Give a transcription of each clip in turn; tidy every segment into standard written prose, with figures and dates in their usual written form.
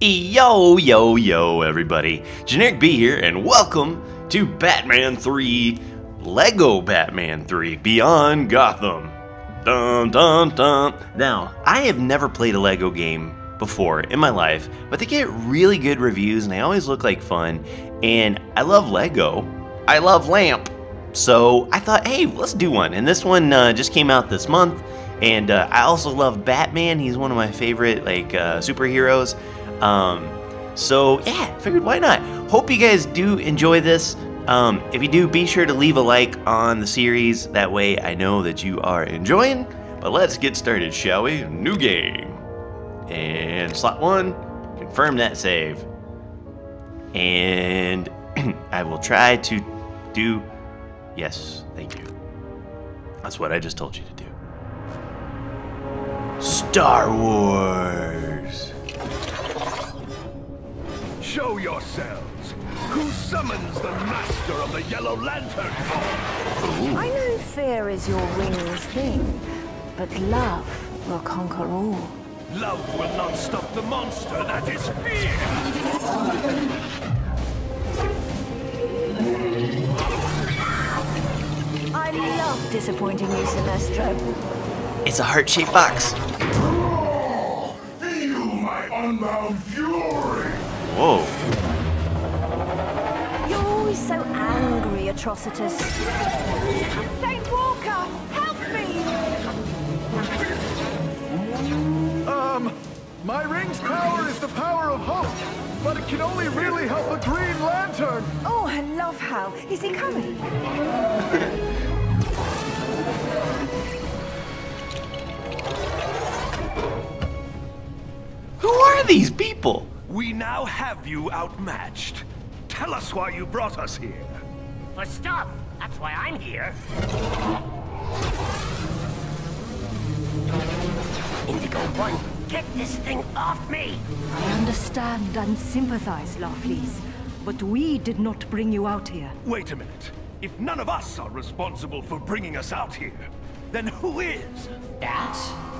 Yo, yo, yo, everybody. Generic B here, and welcome to Batman 3, Lego Batman 3, Beyond Gotham. Dun, dun, dun. Now, I have never played a Lego game before in my life, but they get really good reviews, and they always look like fun, and I love Lego. I love Lamp. So I thought, hey, let's do one, and this one just came out this month, and I also love Batman. He's one of my favorite, like, superheroes. So yeah, figured why not. Hope you guys do enjoy this. If you do, be sure to leave a like on the series. That way I know that you are enjoying. But let's get started, shall we? New game. And slot one, confirm that save. And I will try to do, yes, thank you. That's what I just told you to do. Star Wars. Show yourselves! Who summons the master of the Yellow Lantern? Ooh. I know fear is your wing's thing, but love will conquer all. Love will not stop the monster that is fear! I love disappointing you, Sinestro. It's a heart-shaped box. Oh, feel my unbound fury! Whoa. You're always so angry, Atrocitus. St. Walker, help me! My ring's power is the power of hope, but it can only really help a Green Lantern. Oh, I love Hal. Is he coming? Who are these people? We now have you outmatched. Tell us why you brought us here. For stuff. That's why I'm here. Indigo, one, get this thing off me! I understand and sympathize, Laflese, but we did not bring you out here. Wait a minute. If none of us are responsible for bringing us out here, then who is? That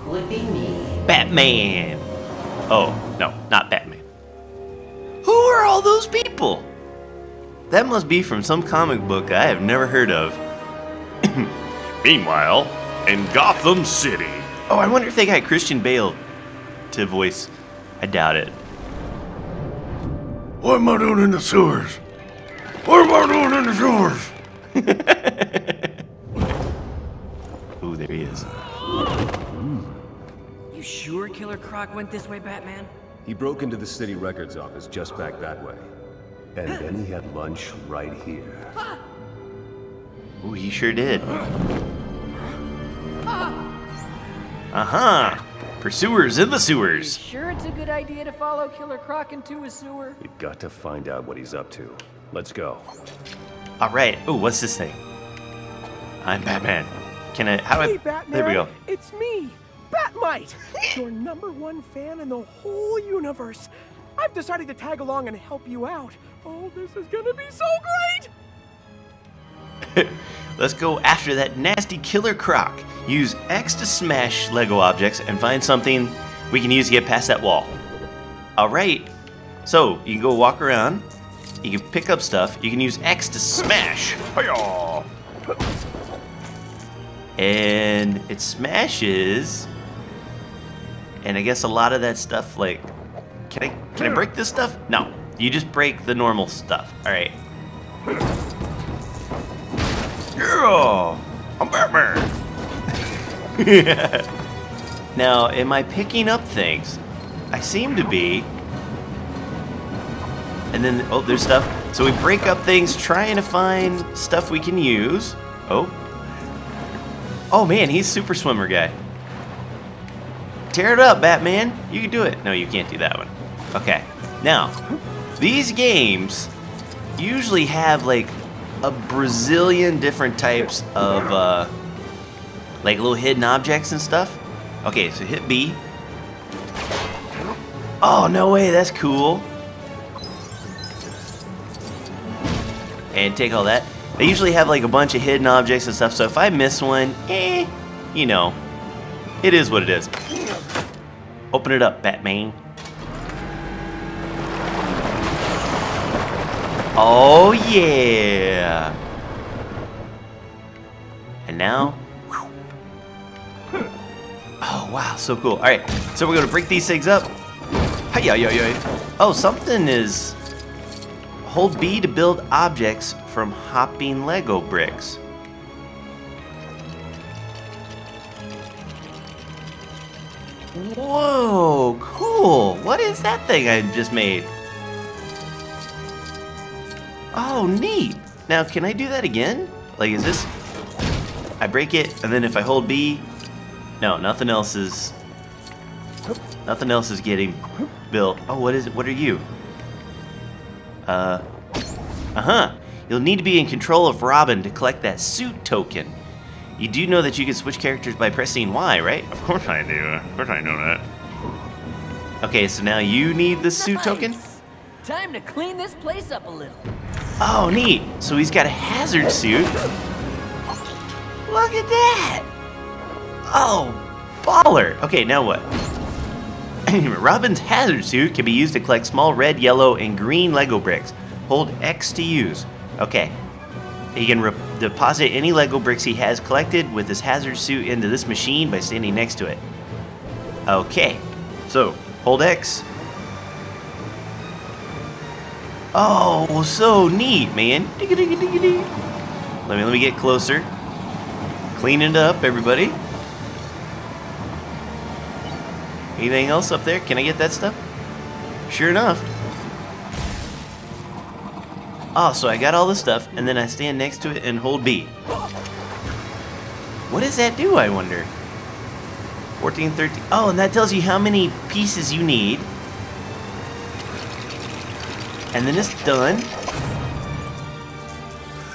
would be me. Batman! Oh, no, not Batman. Who are all those people? That must be from some comic book I have never heard of. Meanwhile, in Gotham City. Oh, I wonder if they got Christian Bale to voice. I doubt it. What am I doing in the sewers? What am I doing in the sewers? Oh, there he is. You sure Killer Croc went this way, Batman? He broke into the city records office just back that way. And then he had lunch right here. Ooh, he sure did. Uh-huh. Pursuers in the sewers. Are you sure it's a good idea to follow Killer Croc into a sewer? We've got to find out what he's up to. Let's go. All right. Ooh, what's this thing? I'm Batman. Can I... How do I... Hey, Batman, there we go. It's me. Batmite! Your #1 fan in the whole universe. I've decided to tag along and help you out. Oh, this is gonna be so great! Let's go after that nasty Killer Croc. Use X to smash Lego objects and find something we can use to get past that wall. Alright, so you can go walk around, you can pick up stuff, you can use X to smash. Hi-ya! And it smashes. And I guess a lot of that stuff, like, can I break this stuff? No, you just break the normal stuff. All right. Yeah, I'm Batman. Yeah. Now, am I picking up things? I seem to be. And then, oh, there's stuff. So we break up things, trying to find stuff we can use. Oh. Oh man, he's super swimmer guy. Tear it up, Batman. You can do it. No, you can't do that one. Okay. Now, these games usually have like a Brazilian different types of like little hidden objects and stuff. Okay, so hit B. Oh, no way. That's cool. And take all that. They usually have like a bunch of hidden objects and stuff, so if I miss one, you know, it is what it is. Open it up, Batman. Oh yeah! And now, whew. Oh wow, so cool. All right, so we're gonna break these things up. Hey yo yo yo! Oh, something is. Hold B to build objects from hopping Lego bricks. Whoa, cool! What is that thing I just made? Oh, neat! Now, can I do that again? Like, is this... I break it, and then if I hold B... No, nothing else is... Nothing else is getting built. Oh, what is it? What are you? Uh-huh. You'll need to be in control of Robin to collect that suit token. You do know that you can switch characters by pressing Y, right? Of course I do. Of course I know that. Okay, so now you need the suit token? Time to clean this place up a little. Oh, neat. So he's got a hazard suit. Look at that. Oh, baller. Okay, now what? Robin's hazard suit can be used to collect small red, yellow, and green Lego bricks. Hold X to use. Okay. He can deposit any Lego bricks he has collected with his hazard suit into this machine by standing next to it. Okay. So, hold X. Oh, so neat, man. Let me get closer. Clean it up, everybody. Anything else up there? Can I get that stuff? Sure enough. Oh, so I got all this stuff, and then I stand next to it and hold B. What does that do, I wonder? 14, 13... Oh, and that tells you how many pieces you need. And then it's done.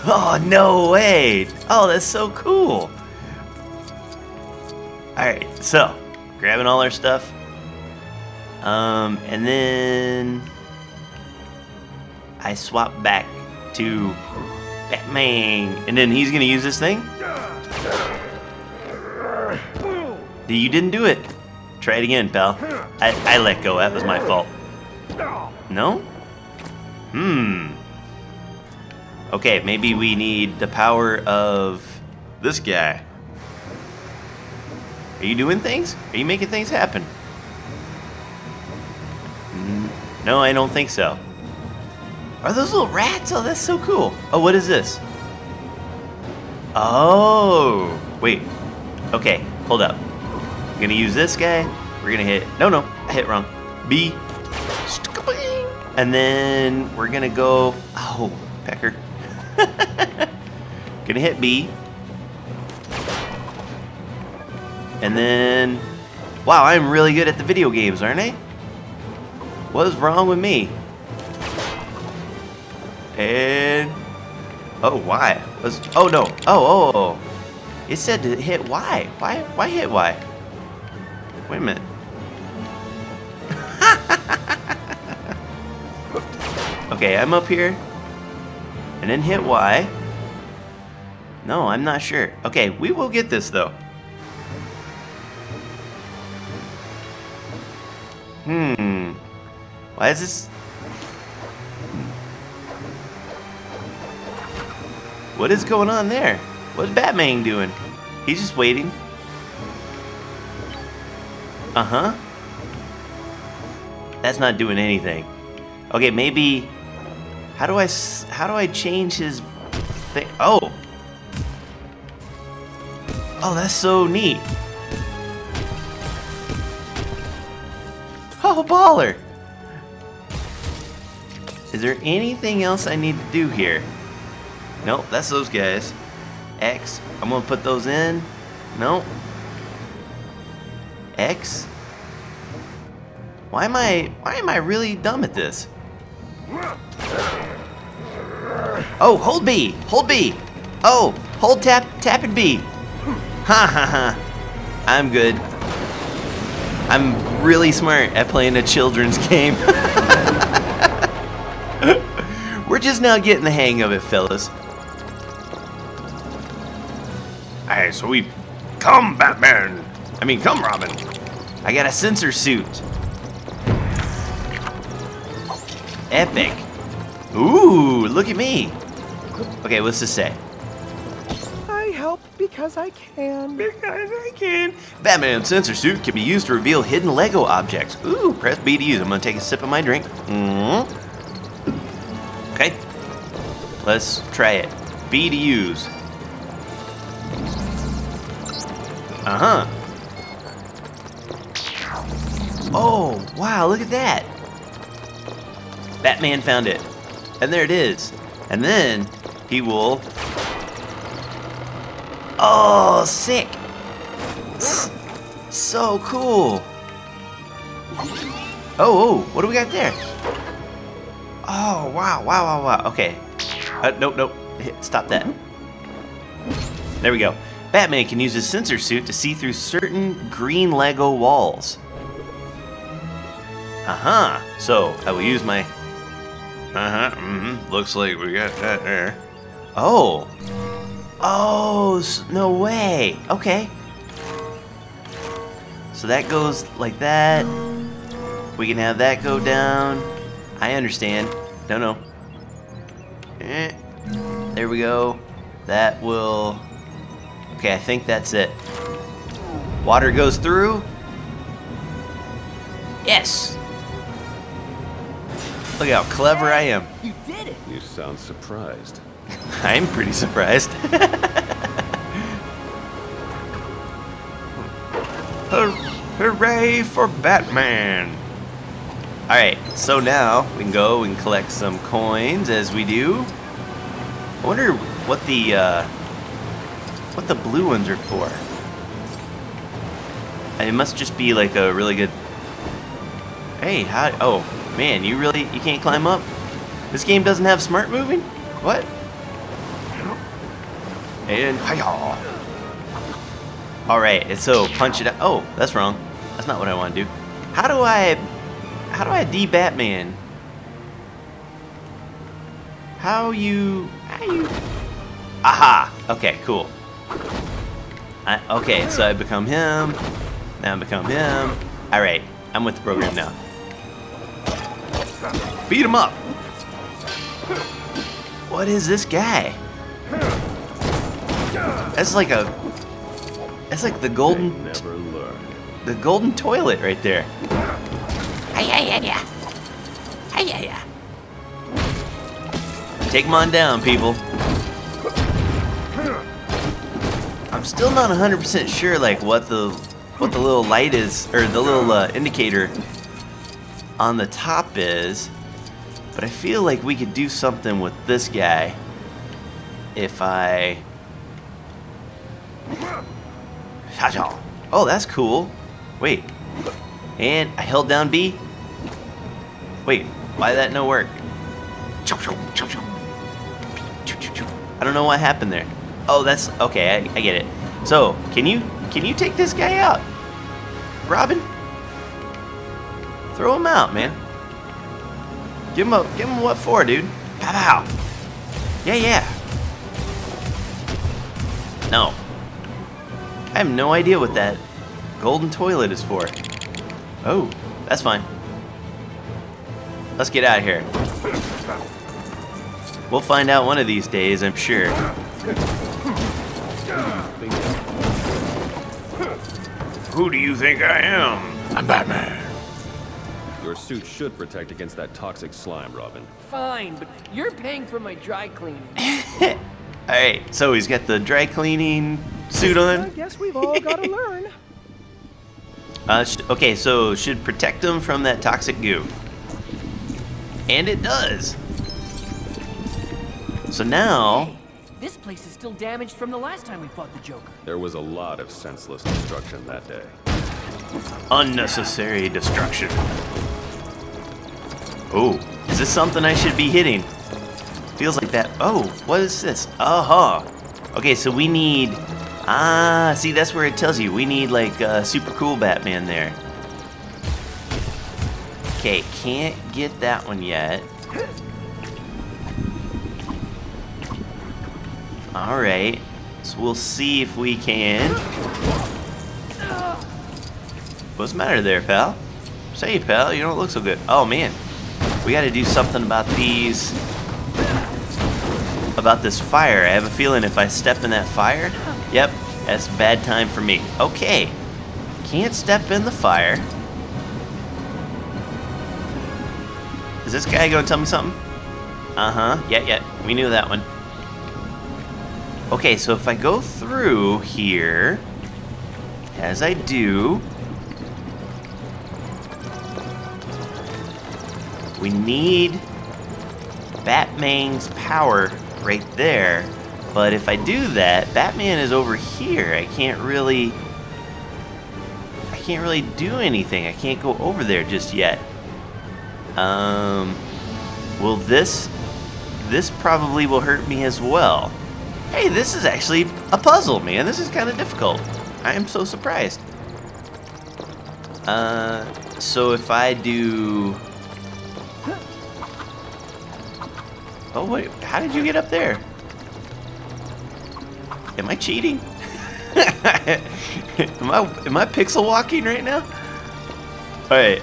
Oh, no way! Oh, that's so cool! Alright, so... Grabbing all our stuff. And then I swap back to Batman. And then he's gonna use this thing. You didn't do it. Try it again, pal. I let go, that was my fault. No? Okay, maybe we need the power of this guy. Are you doing things? Are you making things happen? No, I don't think so. Are those little rats? Oh, that's so cool. Oh, what is this? Oh, wait. Okay, hold up. I'm gonna use this guy. We're gonna hit, no, I hit wrong. B. And then we're gonna go, oh, pecker. Gonna hit B. And then, wow, I'm really good at the video games, aren't I? What is wrong with me? And, oh, why? Oh, no. Oh. It said to hit Y. Why hit Y? Wait a minute. Okay, I'm up here. And then hit Y. No, I'm not sure. Okay, we will get this, though. Why is this? What is going on there? What's Batman doing? He's just waiting. That's not doing anything. Okay, maybe. How do I change his thing? Oh, that's so neat. Oh, baller. Is there anything else I need to do here? Nope, that's those guys. X, I'm gonna put those in. Nope. X? Why am I really dumb at this? Oh, hold B! Hold B! Oh, hold tap and B! Ha! I'm good. I'm really smart at playing a children's game. We're just now getting the hang of it, fellas. Alright, so we... Come, Batman! I mean, come, Robin! I got a sensor suit. Epic. Ooh, look at me. Okay, what's this say? I help because I can. Because I can. Batman's sensor suit can be used to reveal hidden Lego objects. Ooh, press B to use. I'm gonna take a sip of my drink. Mm-hmm. Okay. Let's try it. B to use. Uh-huh. Oh, wow, look at that. Batman found it. And there it is. And then he will... Oh, sick. So cool. Oh, oh, what do we got there? Oh, wow, wow, wow, wow. Okay. Nope, nope. Stop that. There we go. Batman can use his sensor suit to see through certain green Lego walls. Uh-huh. So, I will use my... Uh-huh, mm-hmm. Looks like we got that there. Oh. Oh, no way. Okay. So that goes like that. We can have that go down. I understand. No, no. Eh. There we go. That will... Okay, I think that's it. Water goes through. Yes! Look how clever I am. You did it! You sound surprised. I'm pretty surprised. Hooray for Batman! Alright, so now we can go and collect some coins as we do. I wonder what the blue ones are for. It must just be like a really good... Hey, how... Oh, man, you really... You can't climb up? This game doesn't have smart moving? What? And... Hi-yaw! Alright, so punch it out. Oh, that's wrong. That's not what I want to do. How do I de-Batman? How you... Aha! Okay, cool. Okay, so I become him. Now I become him. Alright, I'm with the program now. Beat him up! What is this guy? That's like a... That's like the golden... The golden toilet right there. Take him on down, people. I'm still not 100% sure like what the little light is, or the little indicator on the top is, but I feel like we could do something with this guy if I... Oh, that's cool. Wait, and I held down B? Wait, why did that no work? I don't know what happened there. Oh, that's... Okay, I get it. So, can you take this guy out? Robin? Throw him out, man. Give him what for, dude? Pow, pow. Yeah, yeah. No. I have no idea what that golden toilet is for. Oh, that's fine. Let's get out of here. We'll find out one of these days, I'm sure. Who do you think I am? I'm Batman. Your suit should protect against that toxic slime, Robin. Fine, but you're paying for my dry cleaning. Alright, so he's got the dry cleaning suit on. I guess we've all got to learn. Okay, so should protect him from that toxic goo. And it does. So now... Hey, this place is still damaged from the last time we fought the Joker. There was a lot of senseless destruction that day. Unnecessary destruction. Oh, is this something I should be hitting? Feels like that. Oh, what is this? Uh-huh. Okay, so we need... Ah, see, that's where it tells you. We need, like, super cool Batman there. Okay, can't get that one yet. Alright, so we'll see if we can... What's the matter there, pal? Say, pal, you don't look so good. Oh, man. We gotta do something about these about this fire. I have a feeling if I step in that fire, yep, that's bad time for me. Okay, can't step in the fire. Is this guy gonna tell me something? Uh-huh, yeah, we knew that one. Okay, so if I go through here, as I do, we need Batman's power right there. But if I do that, Batman is over here. I can't really do anything. I can't go over there just yet. Well, this probably will hurt me as well. Hey, this is actually a puzzle, man. This is kind of difficult. I am so surprised. So if I do... Oh, wait, how did you get up there? Am I cheating? am I pixel walking right now? All right,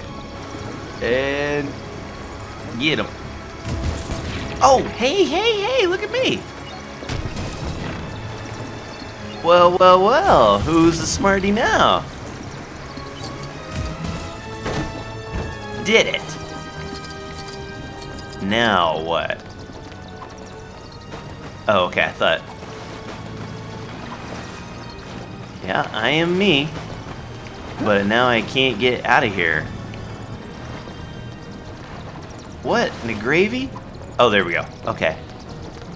and get him. Oh, hey, look at me. Well, who's the smarty now? Did it. Now what? Oh, okay, I thought. Yeah, I am me. But now I can't get out of here. What? The gravy? Oh, there we go. Okay.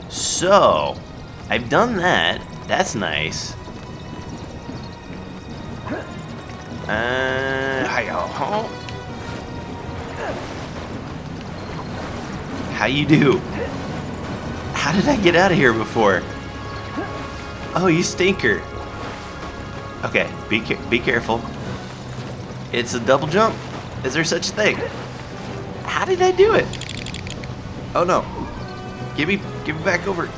So, I've done that. That's nice. How you do? How did I get out of here before? Oh, you stinker. Okay, be careful. It's a double jump. Is there such a thing? How did I do it? Oh no. Give me back over.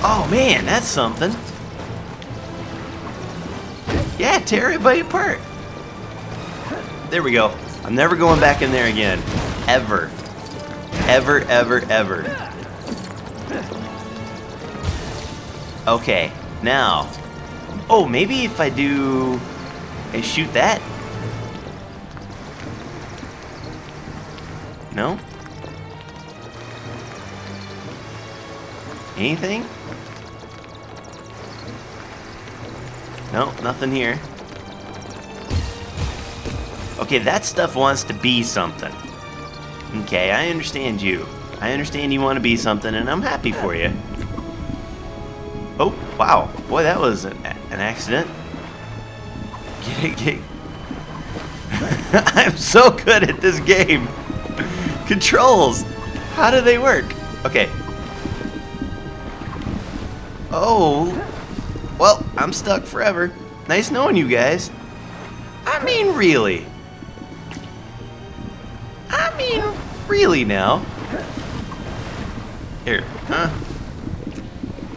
Oh man, that's something. Yeah, tear everybody apart. There we go. I'm never going back in there again. Ever. Ever. Okay, now. Oh, maybe if I do... I shoot that? No? Anything? No, nothing here. Okay, that stuff wants to be something. Okay, I understand you. I understand you want to be something, and I'm happy for you. Oh, wow. Boy, that was an accident. Get it. I'm so good at this game. Controls. How do they work? Okay. Oh. Well, I'm stuck forever. Nice knowing you guys. I mean, really. Really now? Here, huh?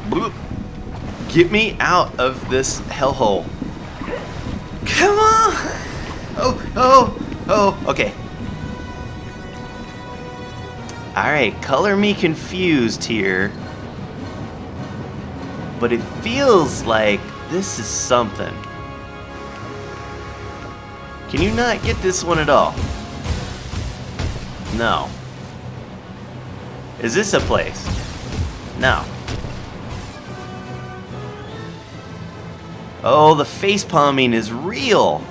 Boop. Get me out of this hellhole. Come on! Oh, okay. Alright, color me confused here. But it feels like this is something. Can you not get this one at all? No. Is this a place? No. Oh, the face palming is real.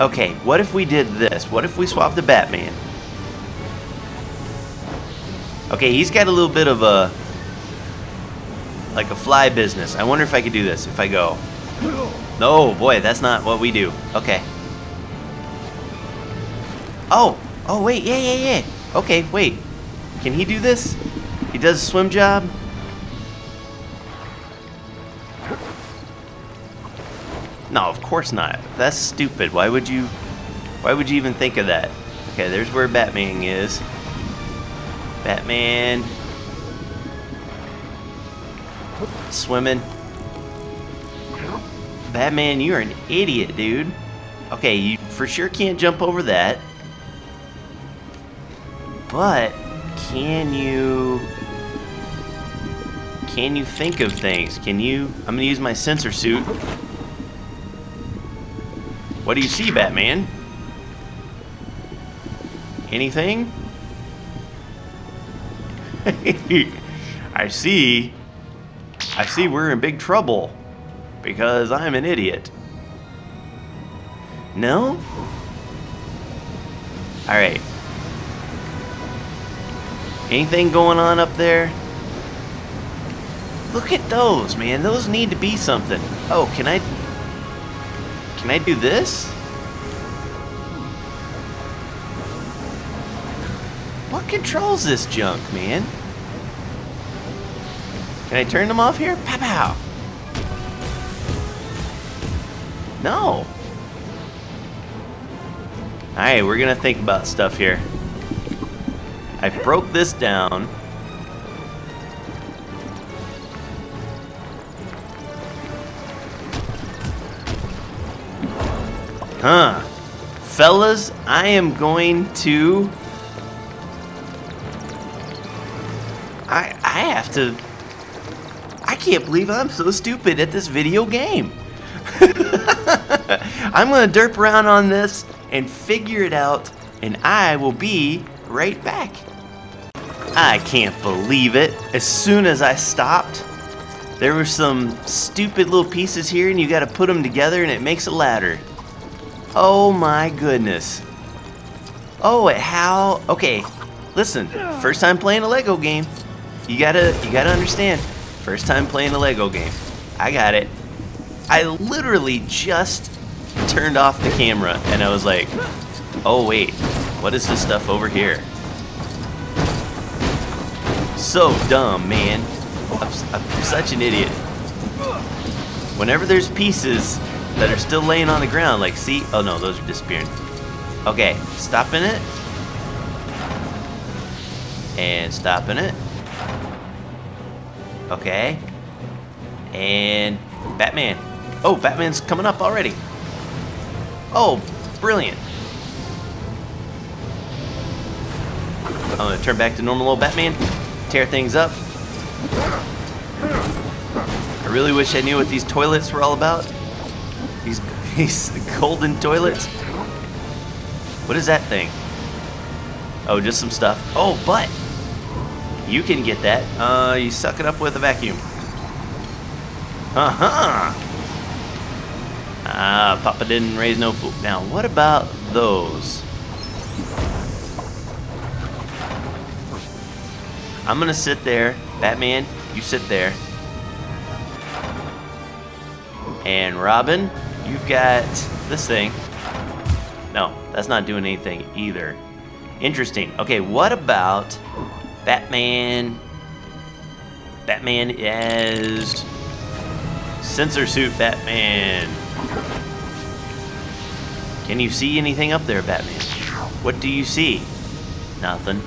Okay, what if we did this? What if we swapped the Batman? Okay, he's got a little bit of a... like a fly business. I wonder if I could do this if I go. No, boy, that's not what we do. Okay. Oh wait, yeah. Okay, wait. Can he do this? He does a swim job? No, of course not. That's stupid. Why would you even think of that? Okay, there's where Batman is. Batman. Swimming. Batman, you're an idiot, dude. Okay, you for sure can't jump over that. But can you think of things? I'm gonna use my sensor suit. What do you see, Batman? Anything? I see we're in big trouble because I'm an idiot. No? Alright. Anything going on up there? Look at those, man. Those need to be something. Oh, can I do this? What controls this junk, man? Can I turn them off here? Pow pow! No! Alright, we're gonna think about stuff here. I broke this down. Huh. Fellas, I am going to... I have to... I can't believe I'm so stupid at this video game. I'm gonna derp around on this and figure it out, and I will be right back. I can't believe it. As soon as I stopped, there were some stupid little pieces here, and you gotta put them together and it makes a ladder. Oh my goodness. Oh, how? Okay, listen, first time playing a Lego game. You gotta understand, first time playing a Lego game. I got it. I literally just turned off the camera and I was like, oh wait, what is this stuff over here? So dumb, man. I'm such an idiot. Whenever there's pieces that are still laying on the ground, like, see? Oh no, those are disappearing. Okay, stopping it. And stopping it. Okay. And Batman. Oh, Batman's coming up already. Oh, brilliant. I'm gonna turn back to normal old Batman. Tear things up. I really wish I knew what these toilets were all about. These golden toilets. What is that thing? Oh, just some stuff. Oh, but you can get that. You suck it up with a vacuum. Papa didn't raise no fool. Now, what about those? I'm gonna sit there. Batman, you sit there. And Robin, you've got this thing. No, that's not doing anything either. Interesting. Okay, what about Batman? Batman is sensor suit Batman. Can you see anything up there, Batman? What do you see? Nothing.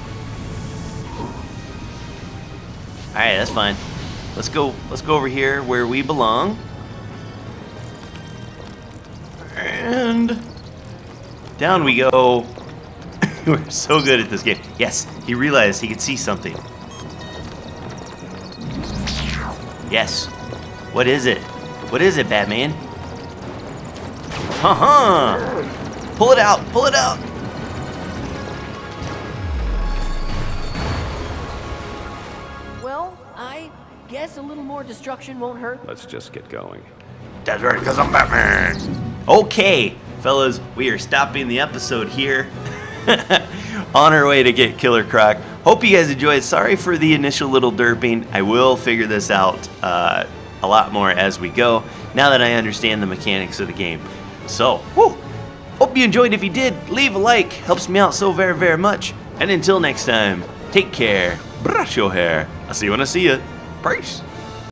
All right, that's fine. Let's go over here where we belong. And down we go. We're so good at this game. Yes, he realized he could see something. Yes. What is it? What is it, Batman? Ha-ha! Pull it out! Pull it out! Well, I guess a little more destruction won't hurt. Let's just get going. That's right, because I'm Batman! Okay, fellas, we are stopping the episode here on our way to get Killer Croc. Hope you guys enjoyed. Sorry for the initial little derping. I will figure this out a lot more as we go, now that I understand the mechanics of the game. So, whew, hope you enjoyed. If you did, leave a like. Helps me out so very, very much. And until next time, take care. Brush your hair. I'll see you when I see you. Peace.